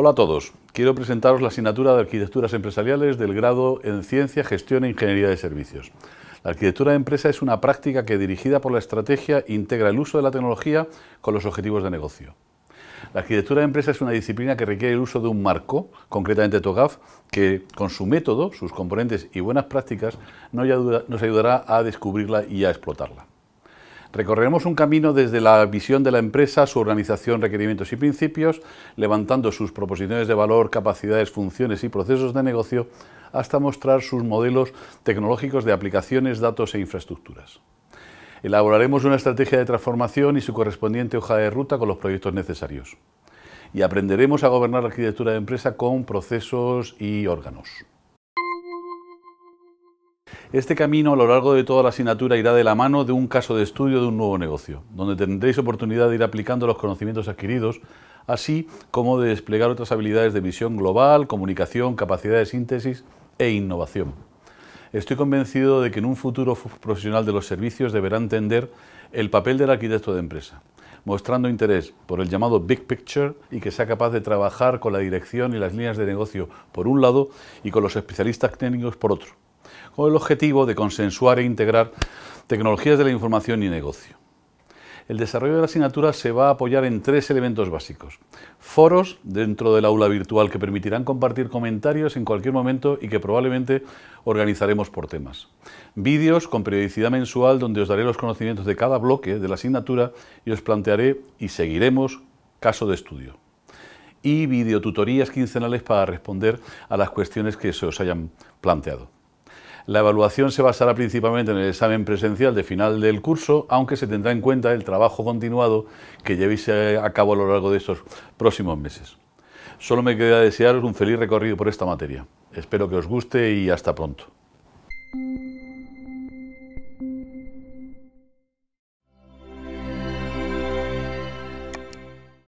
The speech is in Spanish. Hola a todos, quiero presentaros la asignatura de Arquitecturas Empresariales del grado en Ciencia, Gestión e Ingeniería de Servicios. La arquitectura de empresa es una práctica que, dirigida por la estrategia, integra el uso de la tecnología con los objetivos de negocio. La arquitectura de empresa es una disciplina que requiere el uso de un marco, concretamente TOGAF, que con su método, sus componentes y buenas prácticas nos ayudará a descubrirla y a explotarla. Recorreremos un camino desde la visión de la empresa, su organización, requerimientos y principios, levantando sus proposiciones de valor, capacidades, funciones y procesos de negocio, hasta mostrar sus modelos tecnológicos de aplicaciones, datos e infraestructuras. Elaboraremos una estrategia de transformación y su correspondiente hoja de ruta con los proyectos necesarios. Y aprenderemos a gobernar la arquitectura de empresa con procesos y órganos. Este camino a lo largo de toda la asignatura irá de la mano de un caso de estudio de un nuevo negocio, donde tendréis oportunidad de ir aplicando los conocimientos adquiridos, así como de desplegar otras habilidades de visión global, comunicación, capacidad de síntesis e innovación. Estoy convencido de que en un futuro profesional de los servicios deberá entender el papel del arquitecto de empresa, mostrando interés por el llamado Big Picture y que sea capaz de trabajar con la dirección y las líneas de negocio por un lado y con los especialistas técnicos por otro, con el objetivo de consensuar e integrar tecnologías de la información y negocio. El desarrollo de la asignatura se va a apoyar en tres elementos básicos. Foros dentro del aula virtual que permitirán compartir comentarios en cualquier momento y que probablemente organizaremos por temas. Vídeos con periodicidad mensual donde os daré los conocimientos de cada bloque de la asignatura y os plantearé y seguiremos caso de estudio. Y videotutorías quincenales para responder a las cuestiones que se os hayan planteado. La evaluación se basará principalmente en el examen presencial de final del curso, aunque se tendrá en cuenta el trabajo continuado que llevéis a cabo a lo largo de estos próximos meses. Solo me queda desearos un feliz recorrido por esta materia. Espero que os guste y hasta pronto.